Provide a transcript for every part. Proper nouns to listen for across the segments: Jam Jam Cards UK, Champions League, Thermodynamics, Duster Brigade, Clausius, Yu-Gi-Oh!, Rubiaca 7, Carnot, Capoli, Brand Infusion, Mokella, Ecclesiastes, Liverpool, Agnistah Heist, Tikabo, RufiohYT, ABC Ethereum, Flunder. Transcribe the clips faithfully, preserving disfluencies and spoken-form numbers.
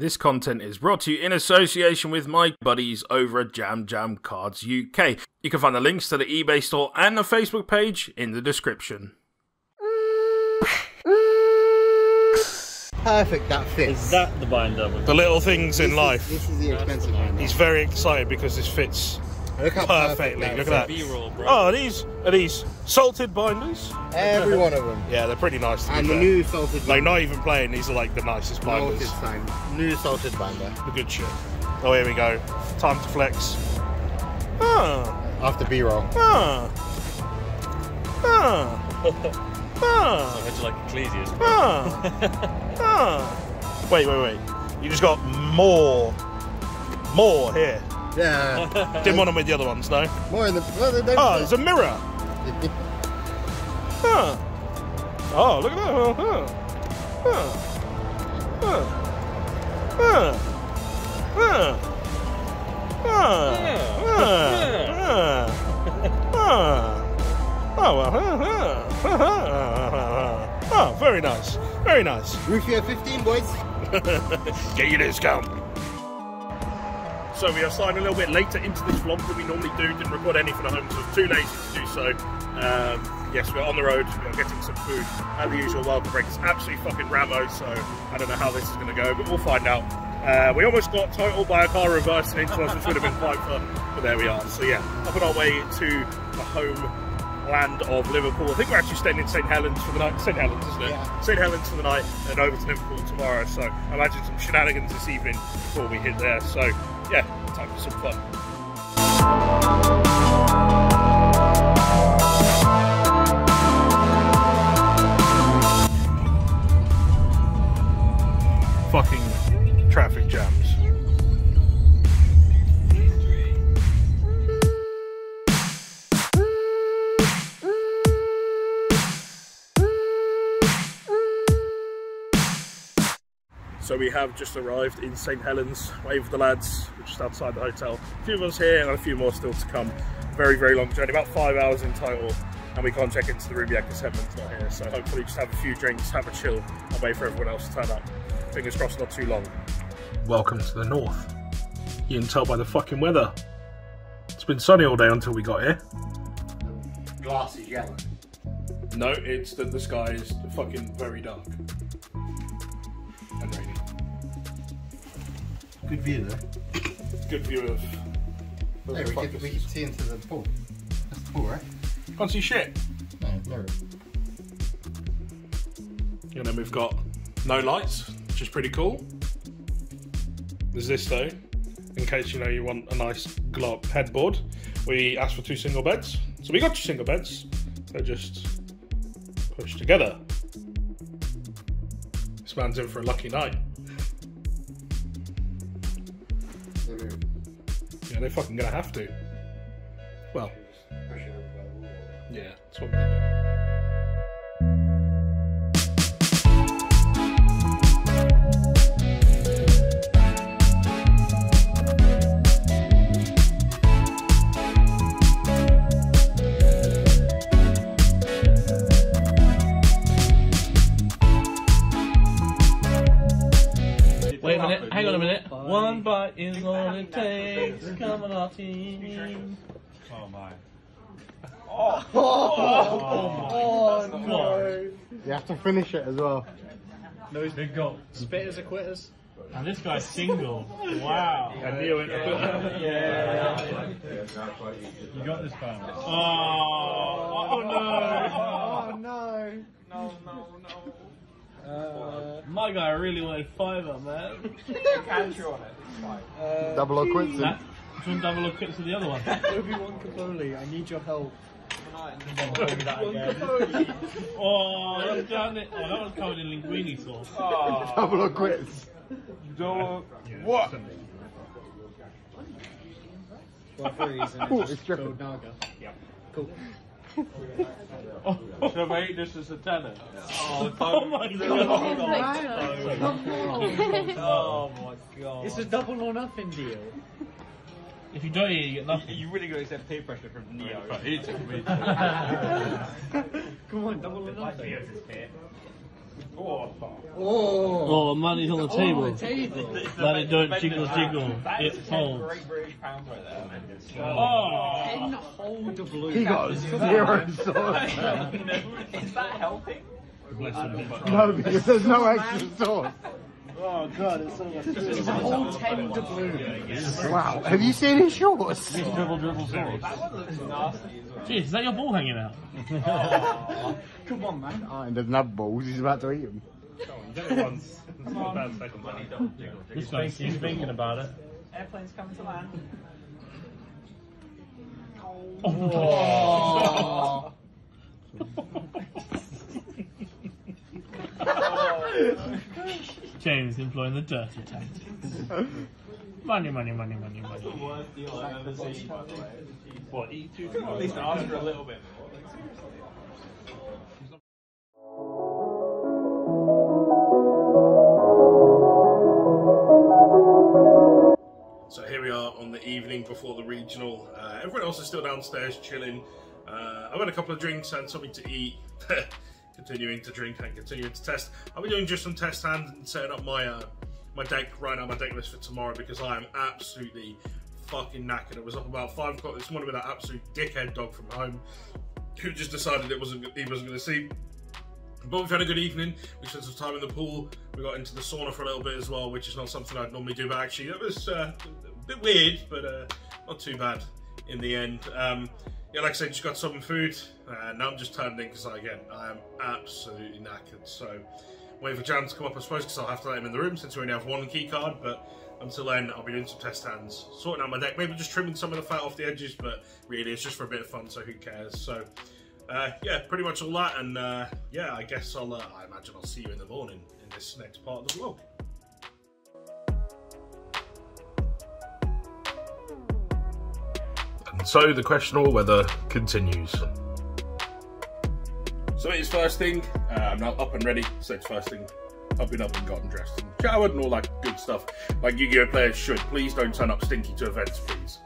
This content is brought to you in association with my buddies over at Jam Jam Cards U K. You can find the links to the eBay store and the Facebook page in the description. Perfect, that fits. Is that the binder? The little things in life. This is the expensive one. He's very excited because this fits perfectly. Look at that. Oh, are these, are these salted binders? Every one of them. Yeah, they're pretty nice. And the new salted binder. Like, not even playing, these are like the nicest binders. New salted binder. The good shit. Oh, here we go. Time to flex. Ah. After B-roll. Ah. Ah. Ah. I heard you like Ecclesiastes. Ah. Ah. Wait, wait, wait. You just got more. More here. Yeah. Didn't want them with the other ones, no? More in the. Well, they don't ah, there's a mirror. Huh. Oh, look at that. Oh, huh. Huh. Huh. Huh. Huh. Yeah. Huh. Huh. Oh, well, huh, huh, huh, huh, huh. Oh, very nice, very nice. Rufio fifteen, boys. Get your discount. So we are starting a little bit later into this vlog than we normally do. Didn't record anything at home, so I was too lazy to do so. Um, yes, we're on the road, we're getting some food. As usual, Welcome Break is absolutely fucking Rambo, so I don't know how this is going to go, but we'll find out. Uh, we almost got totaled by a car reversing into us, which would have been quite fun, but there we are. So yeah, up on our way to the home land of Liverpool. I think we're actually staying in Saint Helens for the night. Saint Helens, isn't it? Yeah. Saint Helens for the night, and over to Liverpool tomorrow. So I imagine some shenanigans this evening before we hit there. So yeah, time for some fun. Fucking traffic jam. So we have just arrived in Saint Helens, wave of the lads, we're just outside the hotel. A few of us here and a few more still to come. Very, very long journey, about five hours in total, and we can't check into the Rubiaca seven, it's not here. So hopefully just have a few drinks, have a chill, and wait for everyone else to turn up. Fingers crossed, not too long. Welcome to the north. You can tell by the fucking weather. It's been sunny all day until we got here. Glass is yellow. No, it's that the sky is fucking very dark. And rainy. Good view though. Good view of... Hey, we, could, we could see into the pool. That's the pool, right? Can't see shit. No, no. And then we've got no lights, which is pretty cool. There's this though, in case you know you want a nice glob headboard. We asked for two single beds, so we got two single beds. They're just pushed together. This man's in for a lucky night. Yeah, they're fucking gonna have to. Well, yeah, that's what we're gonna do. Hang on a minute. Bye. One bite is all it takes. Come on, our team. Oh my. Oh, oh, oh, oh no. no. You have to finish it as well. No, he's big goal. Spitters are quitters. And this guy's single. Wow. I knew it. Yeah. You got this, fam. Oh, oh no. Oh no. No, no, no. Uh, my guy really wanted five on that. Catch on it. Uh, double or quits him. Nah, double or quits with the other one. Obi-Wan Capoli, I need your help. One Capoli. Oh, that was down it. Oh, that was covered in linguine sauce. Oh. Double or quits. Double. Yeah, what? Well, for reason, oh, it's triple. Yep. Cool. Oh, so mate, this is a tenner. Oh, oh my god. Oh my god. It's a double or nothing deal. If you don't eat, you get nothing. You really got to accept peer pressure from Neo. Come on, double or nothing. Oh, oh, money's on the table. On the table. But it don't jiggle jiggle. It folds. Oh. Ten hold of blue. He got zero sauce. Is that helping? No, because there's no extra sauce. Oh god, it's so much. It's a whole ten to blue. Wow, have you seen his shorts? He's dribble dribble shorts. That one looks nasty as well. Jeez, is that your ball hanging out? Oh. Come on, man. Oh, and there's not balls, he's about to eat them. Come on, get it once. It's not a bad second one. He's thinking, he's thinking about it. Airplane's coming to land. Oh. James employing the dirty tactics. Money, money, money, money, money. That's the worst deal I've ever seen, by the way. What, eat two? At least ask for a little bit more. Like, seriously. So here we are on the evening before the regional. Uh, everyone else is still downstairs chilling. Uh, I've had a couple of drinks and something to eat. Continuing to drink and continuing to test. I'll be doing just some test hands and setting up my uh, my deck right now, my deck list for tomorrow, because I am absolutely fucking knackered. I was up about five o'clock this morning with that absolute dickhead dog from home who just decided it wasn't he wasn't going to sleep. But we've had a good evening. We spent some time in the pool. We got into the sauna for a little bit as well, which is not something I'd normally do. But actually, that was uh, a bit weird, but uh, not too bad in the end. Um, Yeah, like I said, just got some food, and uh, now I'm just turned in because, again, I am absolutely knackered. So, wait for Jam to come up, I suppose, because I'll have to let him in the room since we only have one key card. But until then, I'll be doing some test hands, sorting out my deck, maybe just trimming some of the fat off the edges. But really, it's just for a bit of fun, so who cares? So, uh, yeah, pretty much all that. And uh, yeah, I guess I'll, uh, I imagine I'll see you in the morning in this next part of the vlog. So the questionable weather continues. So it's first thing, uh, I'm now up and ready, so it's first thing, I've been up and gotten dressed and showered and all that good stuff, like Yu-Gi-Oh! Players should. Please don't turn up stinky to events, please.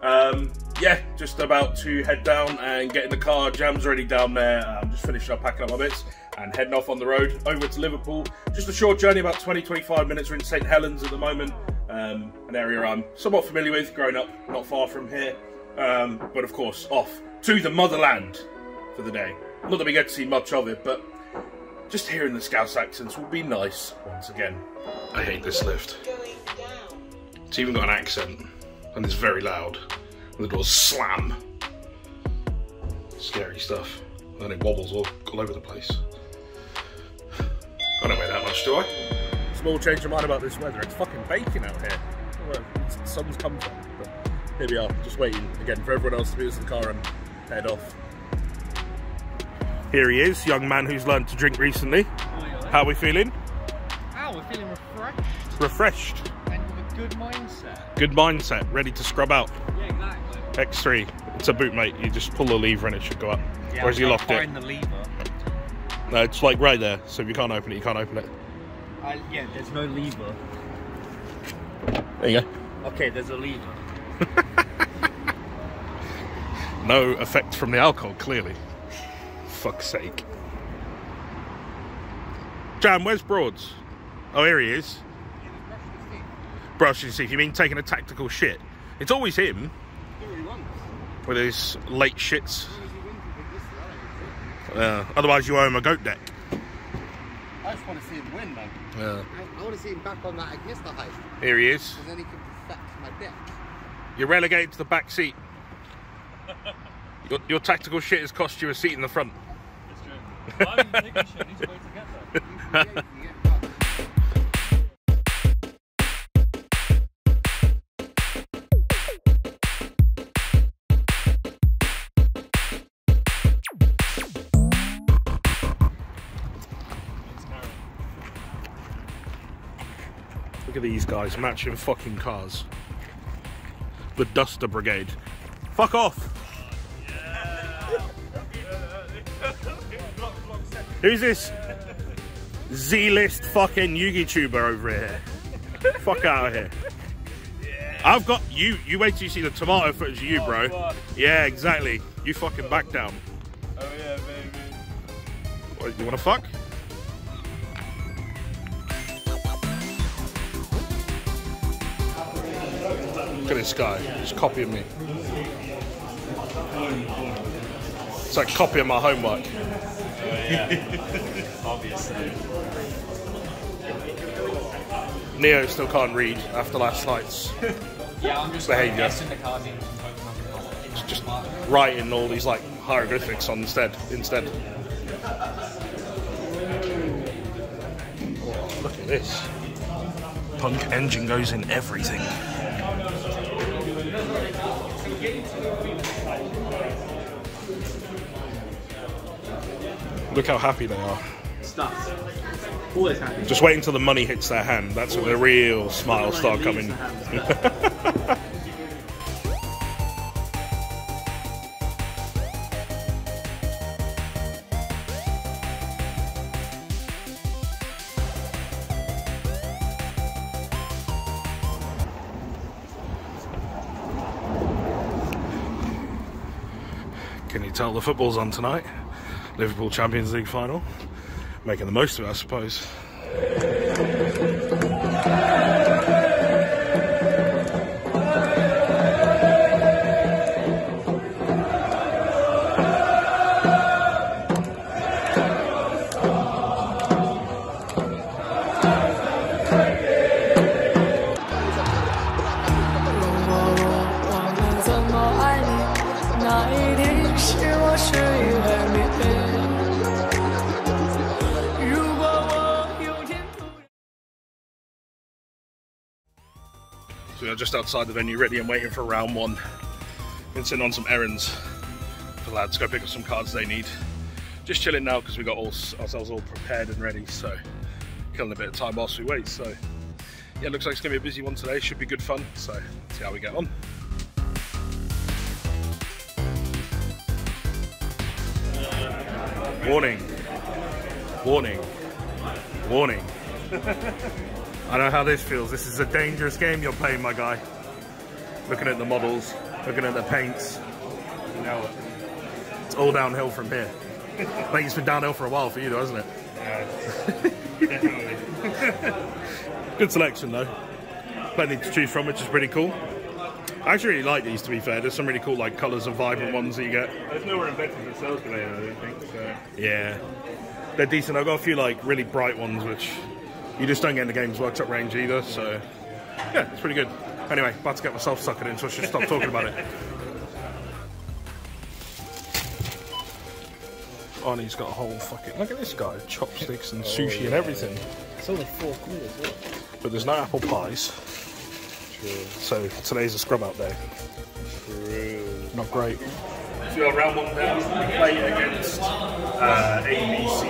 Um, yeah, just about to head down and get in the car. Jam's already down there, I'm um, just finishing up packing up my bits and heading off on the road over to Liverpool. Just a short journey, about twenty to twenty-five minutes. We're in Saint Helens at the moment, um, an area I'm somewhat familiar with, growing up not far from here. Um, but of course, off to the motherland for the day. Not that we get to see much of it, but just hearing the Scouse accents will be nice once again. I hate this lift. It's even got an accent, and it's very loud. And the doors slam. Scary stuff. And it wobbles all, all over the place. I don't weigh that much, do I? Small change of mind about this weather. It's fucking baking out here. Where the sun's come from. Here we are, just waiting again for everyone else to be in the car and head off. Here he is, young man who's learned to drink recently. Oh, yeah. How are we feeling? Oh, we're feeling refreshed. Refreshed. And with a good mindset. Good mindset, ready to scrub out. Yeah, exactly. X three, it's a boot, mate. You just pull the lever and it should go up. Yeah, or is you locked it? The lever. No, it's like right there, so if you can't open it, you can't open it. Uh, yeah, there's no lever. There you go. Okay, there's a lever. No effect from the alcohol, clearly. Fuck's sake. Jam, where's Broads? Oh, here he is. Yeah, brushing his teeth. Brushing his teeth, you mean taking a tactical shit? It's always him. Do what he wants. With his late shits. Yeah. Otherwise you owe him a goat deck. I just want to see him win, man. Yeah. I, I want to see him back on that Agnistah Heist. Here he is. Because then he can perfect my deck. You're relegated to the back seat. Your, your tactical shit has cost you a seat in the front. It's true. Well, I didn't think I should. I need to wait to get there. Look at these guys matching fucking cars. The Duster Brigade. Fuck off! Who's this Z-list fucking Yu-Gi-Tuber over here? Fuck out of here. Yeah. I've got you, you wait till you see the tomato footage of you, oh, bro. Fuck. Yeah, exactly. You fucking back down. Oh yeah, baby. What, you wanna fuck? Look at this guy, he's copying me. It's like copying my homework. Oh, yeah. Obviously. Neo still can't read after last night's yeah, I'm just behaviour. It's just writing all these like hieroglyphics on instead. Instead. Oh, look at this. Punk engine goes in everything. Look how happy they are. Stuffed. Always happy. Just wait until the money hits their hand. That's Always. when the real smiles start coming. Can you tell the football's on tonight? Liverpool Champions League final. Making the most of it, I suppose. We are just outside the venue, ready and waiting for round one. Been sitting on some errands for the lads, go pick up some cards they need. Just chilling now because we got all, ourselves all prepared and ready, so killing a bit of time whilst we wait. So yeah, looks like it's going to be a busy one today, should be good fun, so see how we get on. Warning, warning, warning. I know how this feels. This is a dangerous game you're playing, my guy. Looking at the models, looking at the paints. You know it. It's all downhill from here. I think it's been downhill for a while for you though, hasn't it? Yeah, definitely. Good selection though. Plenty to choose from, which is pretty cool. I actually really like these, to be fair. There's some really cool like colours and vibrant yeah. ones that you get. There's nowhere in Bedford that sells today, I don't think. So. Yeah. They're decent. I've got a few like really bright ones, which... you just don't get in the Games Workshop range either, so yeah, it's pretty good. Anyway, about to get myself suckered in, so I should stop talking about it. Arnie's got a whole fucking... look at this guy, chopsticks and sushi oh, yeah. and everything. It's only four quid as well. But there's no apple pies. True. So today's a scrub out day. True. Not great. So we are round one now, we play against uh, A B C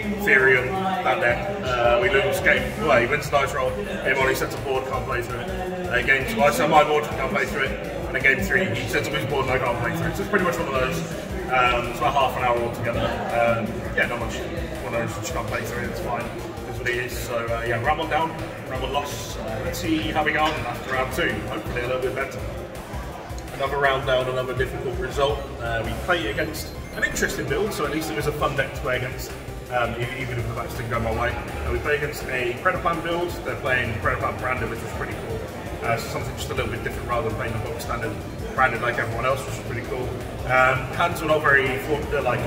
Ethereum, that deck. Uh, we lose game play, wins the dice roll, game one he sets a board, can't play through it. Uh, game two, I set my board, can't play through it. And then game three, he sets up his board and I can't play through it. So it's pretty much one of those. Um, it's about half an hour altogether. Um, yeah, not much. One of those, just can't play through it, it's fine. That's what it is. So uh, yeah, round one down, round one loss. Uh, let's see how we go on after round two. Hopefully a little bit better. Another round down, another difficult result. Uh, we play it against an interesting build, so at least it was a fun deck to play against, um, even if the match didn't go my way. Uh, we play against a credit plan build. They're playing credit plan branded, which was pretty cool. Uh, so something just a little bit different rather than playing the box standard branded like everyone else, which was pretty cool. Um, hands were not very like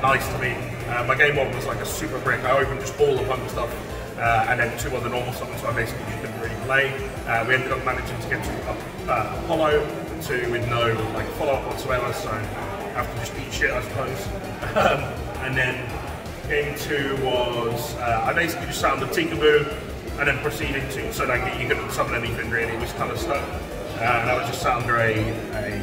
nice to me. Uh, my game one was like a super brick. I opened just all the punk stuff. Uh, and then two other normal summons, so I basically just didn't really play. Uh, we ended up managing to get to uh, uh, Apollo, two with no like follow-up whatsoever, so have to just eat shit, I suppose. Um, and then game two was, uh, I basically just sounded Tikabo, and then proceeded to, so like you couldn't summon anything really, it was kind of stuck. Uh, and I was just under a, a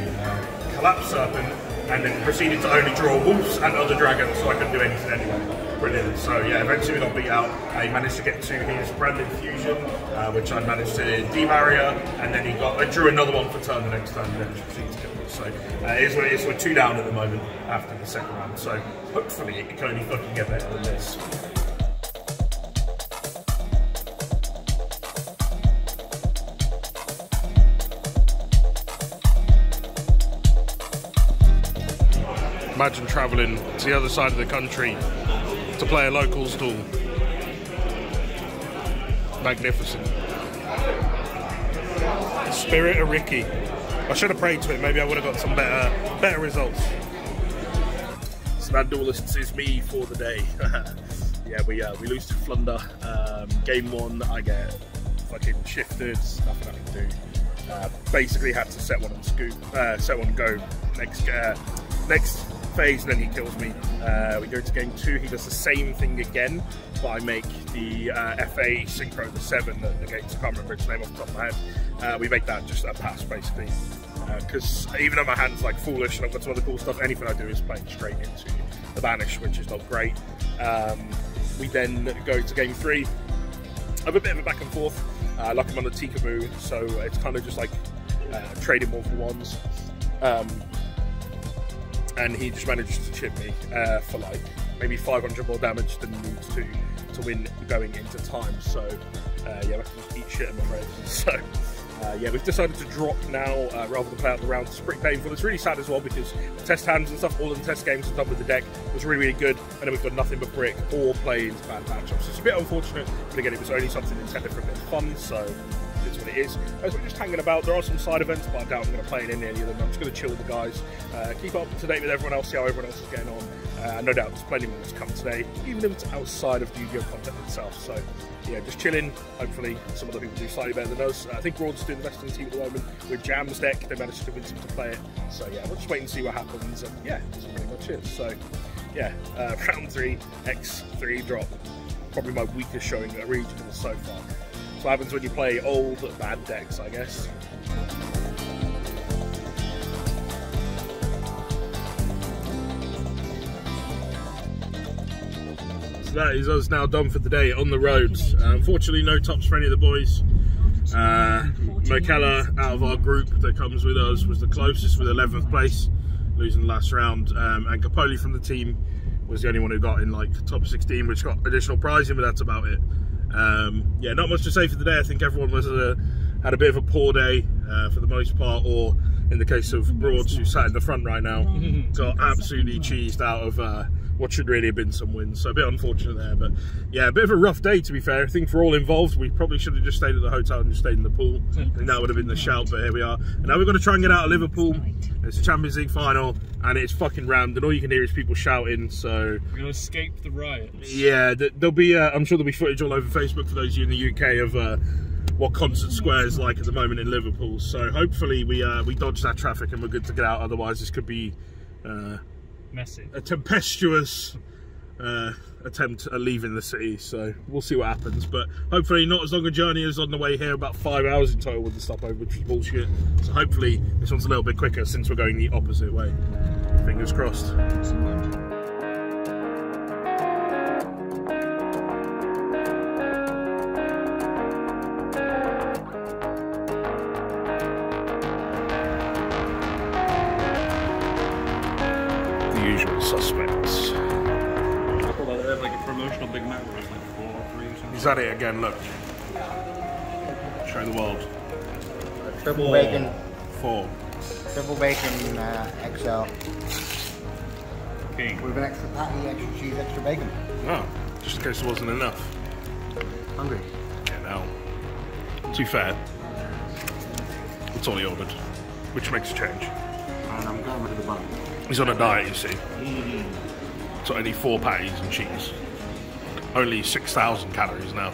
collapse serpent, and then proceeded to only draw wolves and other dragons, so I couldn't do anything anyway. Brilliant. So yeah, eventually we got beat out. He managed to get to his Brand Infusion, uh, which I managed to debarrier, and then he got. I drew another one for turn the next turn, and then proceeded to get one. So uh, it is what it is. We're two down at the moment after the second round. So hopefully it can only fucking get better than this. Imagine travelling to the other side of the country to play a locals duel. Magnificent. Spirit of Ricky. I should have prayed to it, maybe I would have got some better better results. So that duelist is me for the day. Yeah, we uh, we lose to Flunder. Um, game one, I get fucking shifted, nothing I can do. Uh, basically had to set one on scoop, uh, set one go next uh, next phase, and then he kills me. Uh, we go to game two, he does the same thing again, but I make the uh, F A Synchro the seven, the, the game, I can't remember its name off the top of my head. Uh, we make that just a pass basically, because uh, even though my hand's like foolish and I've got some other cool stuff, anything I do is playing straight into the banish, which is not great. Um, we then go to game three. I'm a bit of a back and forth. Uh, like I'm on the Tikabo, so it's kind of just like uh, trading one for ones. Um, and he just manages to chip me uh, for like maybe five hundred more damage than he needs to to win going into time. So uh, yeah, I can eat shit in my brain. So uh, yeah, we've decided to drop now uh, rather than play out the round. It's pretty painful. It's really sad as well because the test hands and stuff, all of the test games we've done with the deck was really, really good. And then we've got nothing but brick or played bad matchups. So it's a bit unfortunate, but again, it was only something intended for a bit of fun. So it's what it is. As we're just hanging about, there are some side events, but I doubt I'm going to play in any of them. I'm just going to chill with the guys, uh, keep up to date with everyone else, see how everyone else is getting on. Uh, no doubt there's plenty more that's come today, even if it's outside of the Yu-Gi-Oh! Content itself. So yeah, just chilling. Hopefully some other people do slightly better than us. I think Broad's doing the best in the team at the moment with Jam's deck. They managed to convince him to play it. So yeah, we'll just wait and see what happens. And yeah, that's pretty much it. So yeah, uh, round three, X three drop. Probably my weakest showing at regional so far. What happens when you play old bad decks, I guess. So that is us now done for the day on the roads. Uh, unfortunately, no tops for any of the boys. Uh, Mokella, out of our group that comes with us, was the closest with eleventh place, losing the last round. Um, and Capoli from the team was the only one who got in like top sixteen, which got additional prizing, but that's about it. Um, yeah, not much to say for the day. I think everyone was a, had a bit of a poor day uh, for the most part, or in the case of Broads, who sat in the front right now, got absolutely cheesed out of uh, what should really have been some wins. So a bit unfortunate there, but yeah, a bit of a rough day to be fair. I think for all involved, we probably should have just stayed at the hotel and just stayed in the pool. I think that would have been the shout, but here we are. And now we're going to try and get out of Liverpool. It's the Champions League final, and it's fucking rammed, and all you can hear is people shouting, so... We're going to escape the riots. Yeah, there'll be, uh, I'm sure there'll be footage all over Facebook for those of you in the U K of uh, what Concert Square is like at the moment in Liverpool. So hopefully we uh, we dodge that traffic and we're good to get out, otherwise this could be... Uh, Messy. A tempestuous uh, attempt at leaving the city, so we'll see what happens. But hopefully not as long a journey as on the way here, about five hours in total with the stopover, which is bullshit. So hopefully this one's a little bit quicker since we're going the opposite way. Fingers crossed. Usual suspects. He's at it again, look. Show the world. Triple four. Bacon. Four. Triple bacon, uh, X L. King. With an extra patty, extra cheese, extra bacon. No, oh, just in case it wasn't enough. Hungry. Yeah, now. To be fair, that's all he ordered, which makes a change. And I'm going with the bun. He's on a diet, you see. Mm. So only four patties and cheese. Only six thousand calories now.